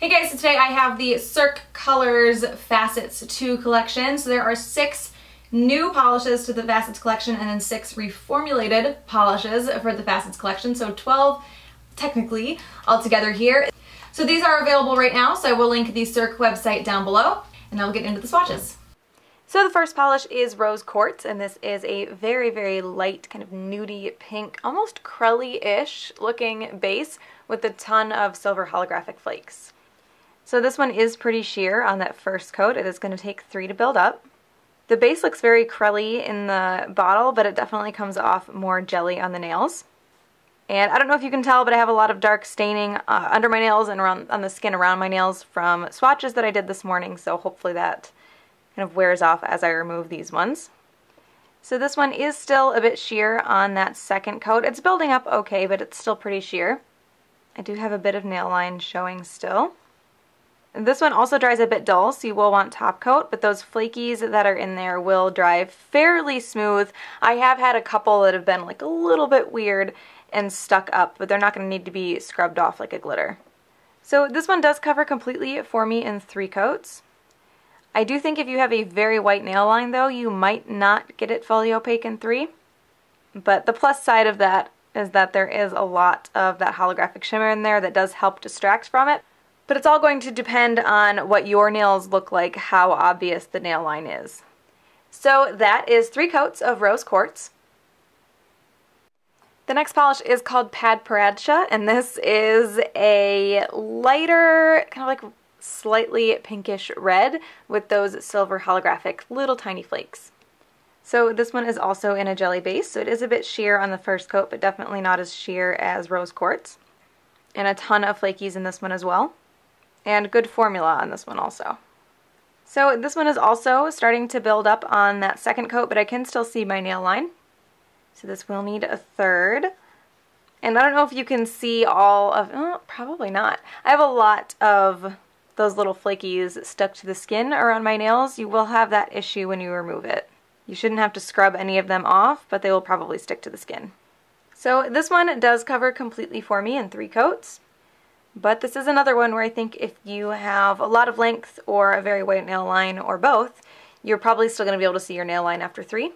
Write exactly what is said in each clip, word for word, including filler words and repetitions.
Hey guys, so today I have the Cirque Colors Facets two collection. So there are six new polishes to the Facets collection and then six reformulated polishes for the Facets collection. So twelve technically altogether here. So these are available right now, so I will link the Cirque website down below and I'll get into the swatches. So the first polish is Rose Quartz, and this is a very, very light kind of nudie pink, almost crelly-ish looking base with a ton of silver holographic flakes. So this one is pretty sheer on that first coat. It is going to take three to build up. The base looks very crelly in the bottle, but it definitely comes off more jelly on the nails. And I don't know if you can tell, but I have a lot of dark staining uh, under my nails and around on the skin around my nails from swatches that I did this morning, so hopefully that kind of wears off as I remove these ones. So this one is still a bit sheer on that second coat. It's building up okay, but it's still pretty sheer. I do have a bit of nail line showing still. This one also dries a bit dull, so you will want top coat, but those flakies that are in there will dry fairly smooth. I have had a couple that have been like a little bit weird and stuck up, but they're not going to need to be scrubbed off like a glitter. So this one does cover completely for me in three coats. I do think if you have a very white nail line though, you might not get it fully opaque in three, but the plus side of that is that there is a lot of that holographic shimmer in there that does help distract from it. But it's all going to depend on what your nails look like, how obvious the nail line is. So that is three coats of Rose Quartz. The next polish is called Padparadscha, and this is a lighter, kind of like slightly pinkish red with those silver holographic little tiny flakes. So this one is also in a jelly base, so it is a bit sheer on the first coat, but definitely not as sheer as Rose Quartz. And a ton of flakies in this one as well. And good formula on this one also. So this one is also starting to build up on that second coat, but I can still see my nail line. So this will need a third. And I don't know if you can see all of, oh, probably not. I have a lot of those little flakies stuck to the skin around my nails. You will have that issue when you remove it. You shouldn't have to scrub any of them off, but they will probably stick to the skin. So this one does cover completely for me in three coats. But this is another one where I think if you have a lot of length or a very white nail line or both, you're probably still going to be able to see your nail line after three.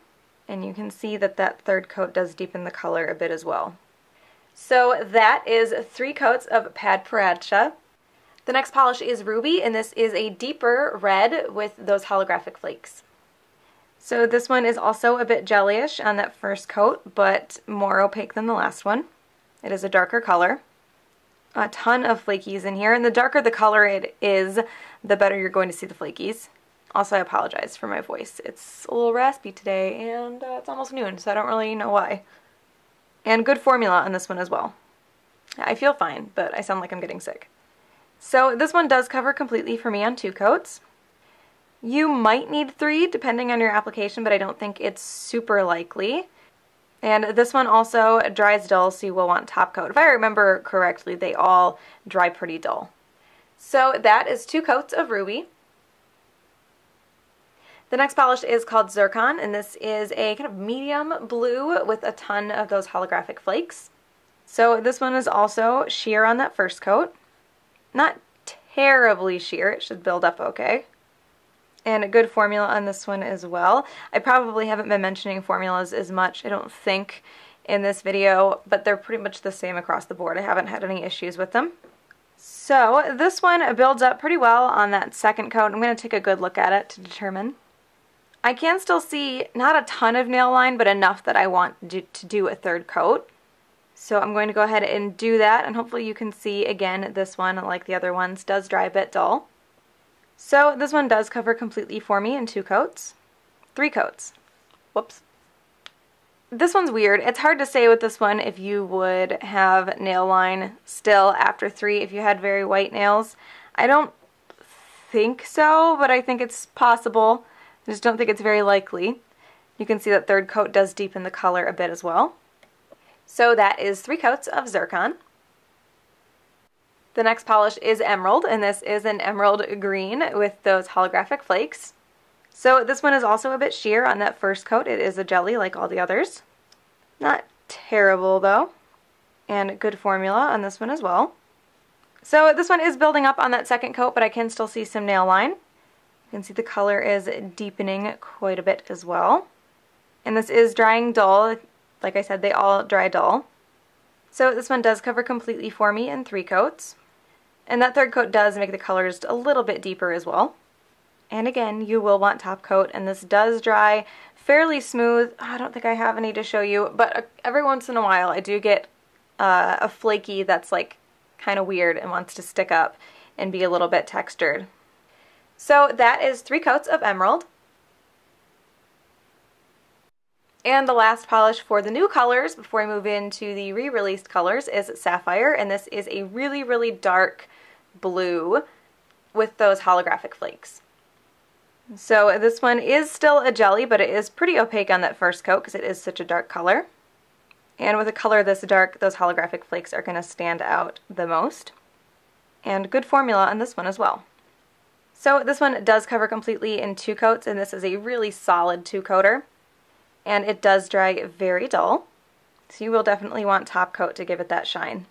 And you can see that that third coat does deepen the color a bit as well. So that is three coats of Padparadscha. The next polish is Ruby, and this is a deeper red with those holographic flakes. So this one is also a bit jelly-ish on that first coat, but more opaque than the last one. It is a darker color. A ton of flakies in here, and the darker the color it is, the better you're going to see the flakies. Also, I apologize for my voice. It's a little raspy today, and uh, it's almost noon, so I don't really know why. And good formula on this one as well. I feel fine, but I sound like I'm getting sick. So this one does cover completely for me on two coats. You might need three, depending on your application, but I don't think it's super likely. And this one also dries dull, so you will want top coat. If I remember correctly, they all dry pretty dull. So that is two coats of Ruby. The next polish is called Zircon, and this is a kind of medium blue with a ton of those holographic flakes. So this one is also sheer on that first coat. Not terribly sheer, it should build up okay. And a good formula on this one as well. I probably haven't been mentioning formulas as much, I don't think, in this video, but they're pretty much the same across the board. I haven't had any issues with them. So this one builds up pretty well on that second coat. I'm going to take a good look at it to determine. I can still see not a ton of nail line, but enough that I want to do a third coat. So I'm going to go ahead and do that, and hopefully you can see again this one, like the other ones, does dry a bit dull. So this one does cover completely for me in two coats. Three coats. Whoops. This one's weird. It's hard to say with this one if you would have nail line still after three if you had very white nails. I don't think so, but I think it's possible. I just don't think it's very likely. You can see that third coat does deepen the color a bit as well. So that is three coats of Zircon. The next polish is Emerald, and this is an emerald green with those holographic flakes. So this one is also a bit sheer on that first coat. It is a jelly like all the others. Not terrible though. And good formula on this one as well. So this one is building up on that second coat, but I can still see some nail line. You can see the color is deepening quite a bit as well. And this is drying dull. Like I said, they all dry dull. So this one does cover completely for me in three coats. And that third coat does make the colors a little bit deeper as well. And again, you will want top coat, and this does dry fairly smooth. I don't think I have any to show you, but every once in a while I do get uh, a flaky that's like kind of weird and wants to stick up and be a little bit textured. So that is three coats of emerald. And the last polish for the new colors before I move into the re-released colors is sapphire, and this is a really, really dark blue with those holographic flakes. So this one is still a jelly, but it is pretty opaque on that first coat because it is such a dark color. And with a color this dark, those holographic flakes are going to stand out the most. And good formula on this one as well. So this one does cover completely in two coats, and this is a really solid two-coater. And it does dry very dull, so you will definitely want top coat to give it that shine.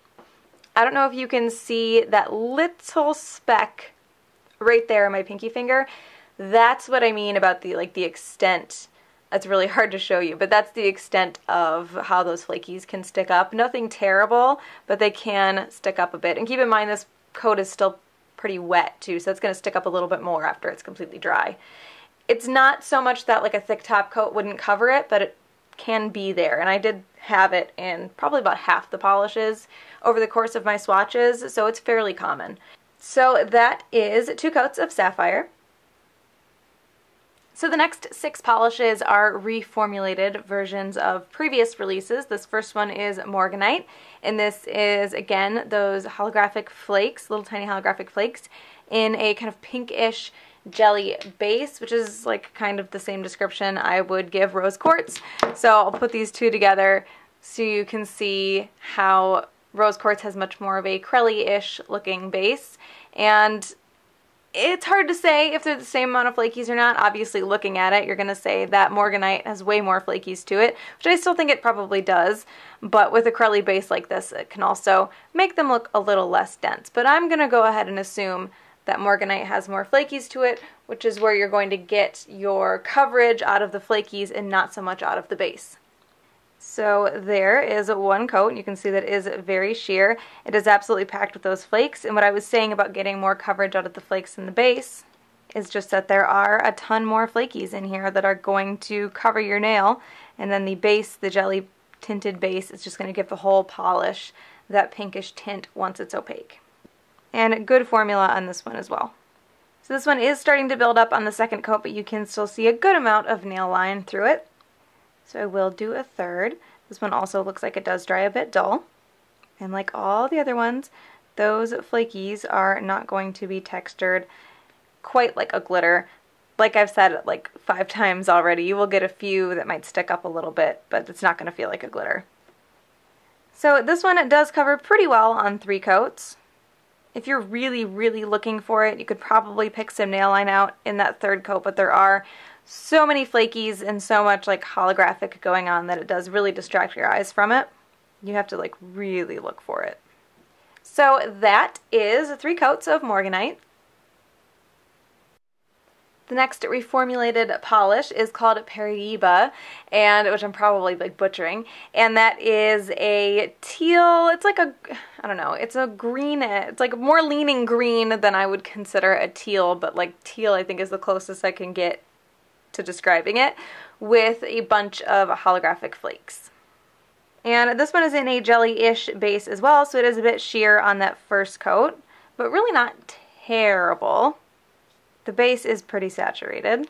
I don't know if you can see that little speck right there on my pinky finger. That's what I mean about the like the extent. That's really hard to show you, but that's the extent of how those flakies can stick up. Nothing terrible, but they can stick up a bit. And keep in mind this coat is still pretty wet too, so it's going to stick up a little bit more after it's completely dry. It's not so much that like a thick top coat wouldn't cover it, but it can be there. And I did have it in probably about half the polishes over the course of my swatches, so it's fairly common. So that is two coats of sapphire. So the next six polishes are reformulated versions of previous releases. This first one is Morganite, and this is, again, those holographic flakes, little tiny holographic flakes, in a kind of pinkish jelly base, which is like kind of the same description I would give Rose Quartz. So I'll put these two together so you can see how Rose Quartz has much more of a crelly-ish looking base. And it's hard to say if they're the same amount of flakies or not. Obviously, looking at it, you're going to say that Morganite has way more flakies to it, which I still think it probably does. But with a crelly base like this, it can also make them look a little less dense. But I'm going to go ahead and assume that Morganite has more flakies to it, which is where you're going to get your coverage out of the flakies and not so much out of the base. So there is one coat, and you can see that it is very sheer. It is absolutely packed with those flakes, and what I was saying about getting more coverage out of the flakes in the base is just that there are a ton more flakies in here that are going to cover your nail, and then the base, the jelly tinted base, is just going to give the whole polish that pinkish tint once it's opaque. And good formula on this one as well. So this one is starting to build up on the second coat, but you can still see a good amount of nail line through it. So I will do a third. This one also looks like it does dry a bit dull. And like all the other ones, those flakies are not going to be textured quite like a glitter. Like I've said it like five times already, you will get a few that might stick up a little bit, but it's not going to feel like a glitter. So this one, it does cover pretty well on three coats. If you're really, really looking for it, you could probably pick some nail line out in that third coat, but there are so many flakies and so much like holographic going on that it does really distract your eyes from it. You have to like really look for it. So that is three coats of Morganite. The next reformulated polish is called Paraiba, and which I'm probably like butchering, and that is a teal, it's like a, I don't know, it's a green, it's like more leaning green than I would consider a teal, but like teal I think is the closest I can get to describing it, with a bunch of holographic flakes. And this one is in a jelly-ish base as well, so it is a bit sheer on that first coat, but really not terrible. The base is pretty saturated,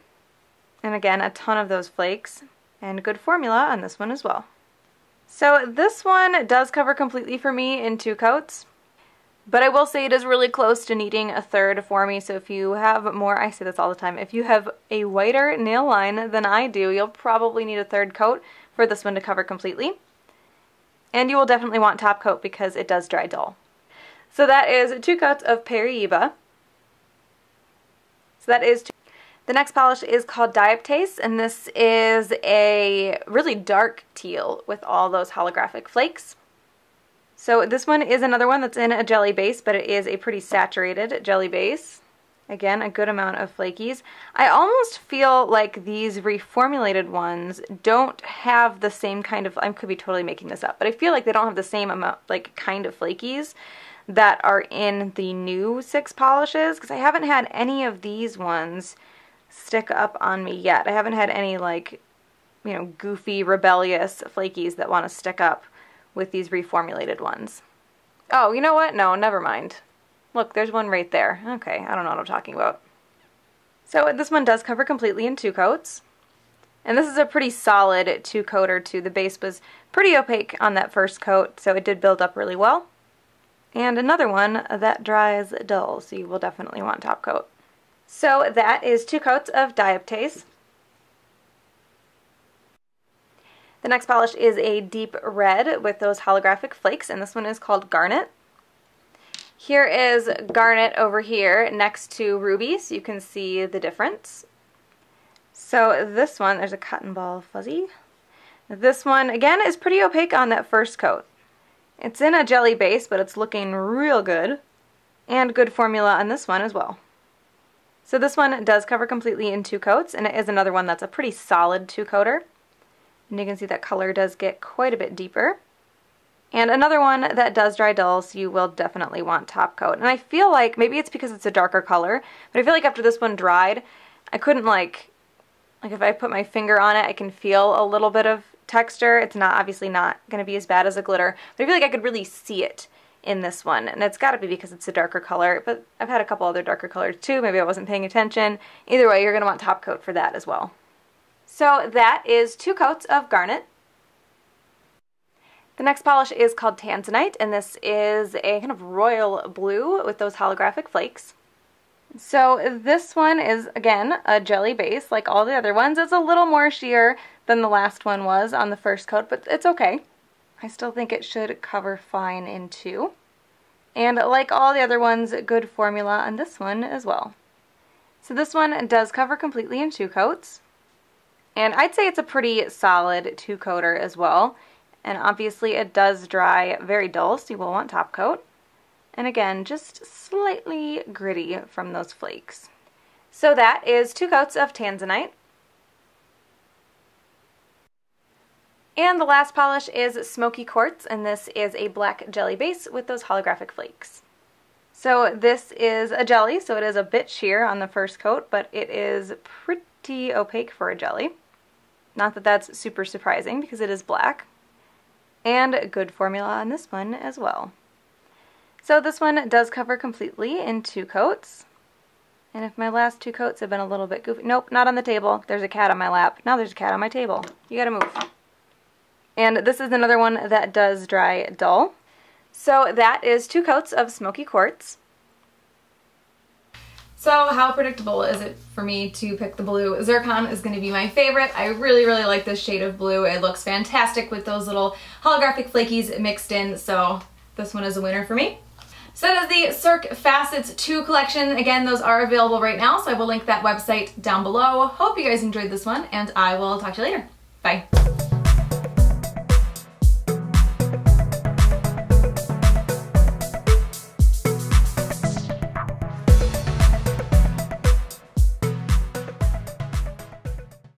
and again, a ton of those flakes, and good formula on this one as well. So this one does cover completely for me in two coats, but I will say it is really close to needing a third for me, so if you have more, I say this all the time, if you have a whiter nail line than I do, you'll probably need a third coat for this one to cover completely, and you will definitely want top coat because it does dry dull. So that is two coats of Paraiba. So that is two. The next polish is called Dioptase, and this is a really dark teal with all those holographic flakes. So this one is another one that's in a jelly base, but it is a pretty saturated jelly base. Again, a good amount of flakies. I almost feel like these reformulated ones don't have the same kind of, I could be totally making this up, but I feel like they don't have the same amount, like kind of flakies that are in the new six polishes, because I haven't had any of these ones stick up on me yet. I haven't had any like, you know, goofy, rebellious flakies that want to stick up with these reformulated ones. Oh, you know what? No, never mind. Look, there's one right there. Okay, I don't know what I'm talking about. So this one does cover completely in two coats. And this is a pretty solid two-coater too. The base was pretty opaque on that first coat, so it did build up really well. And another one that dries dull, so you will definitely want top coat. So that is two coats of Dioptase. The next polish is a deep red with those holographic flakes, and this one is called Garnet. Here is Garnet over here next to Ruby, so you can see the difference. So this one, there's a cotton ball fuzzy. This one, again, is pretty opaque on that first coat. It's in a jelly base, but it's looking real good. And good formula on this one as well. So this one does cover completely in two coats, and it is another one that's a pretty solid two-coater. And you can see that color does get quite a bit deeper. And another one that does dry dull, so you will definitely want top coat. And I feel like, maybe it's because it's a darker color, but I feel like after this one dried, I couldn't like, like if I put my finger on it, I can feel a little bit of texture. It's not, obviously not going to be as bad as a glitter, but I feel like I could really see it in this one. And it's got to be because it's a darker color, but I've had a couple other darker colors too. Maybe I wasn't paying attention. Either way, you're going to want top coat for that as well. So that is two coats of Garnet. The next polish is called Tanzanite, and this is a kind of royal blue with those holographic flakes. So this one is, again, a jelly base like all the other ones. It's a little more sheer than the last one was on the first coat, but it's okay. I still think it should cover fine in two. And like all the other ones, good formula on this one as well. So this one does cover completely in two coats. And I'd say it's a pretty solid two-coater as well. And obviously it does dry very dull, so you will want top coat. And again, just slightly gritty from those flakes. So that is two coats of Tanzanite. And the last polish is Smoky Quartz, and this is a black jelly base with those holographic flakes. So this is a jelly, so it is a bit sheer on the first coat, but it is pretty opaque for a jelly. Not that that's super surprising, because it is black. And good formula on this one as well. So this one does cover completely in two coats. And if my last two coats have been a little bit goofy, nope, not on the table. There's a cat on my lap. Now there's a cat on my table. You gotta move. And this is another one that does dry dull. So that is two coats of Smoky Quartz. So how predictable is it for me to pick the blue? Zircon is going to be my favorite. I really, really like this shade of blue. It looks fantastic with those little holographic flakies mixed in, so this one is a winner for me. So that is the Cirque Facets two collection. Again, those are available right now, so I will link that website down below. Hope you guys enjoyed this one, and I will talk to you later. Bye.